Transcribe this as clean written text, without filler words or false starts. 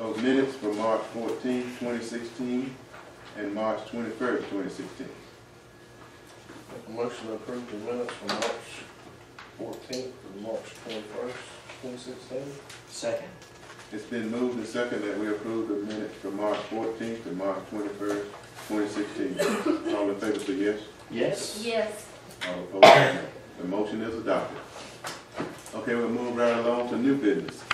of minutes for March 14, 2016 and March 21, 2016. Make a motion to approve the minutes for March 14th and March 21st, 2016. Second. It's been moved and second that we approve the minutes for March 14th and March 21st, 2016. All in favor say yes? Yes. Yes. All opposed? The motion is adopted. Okay, we'll move right along to new business.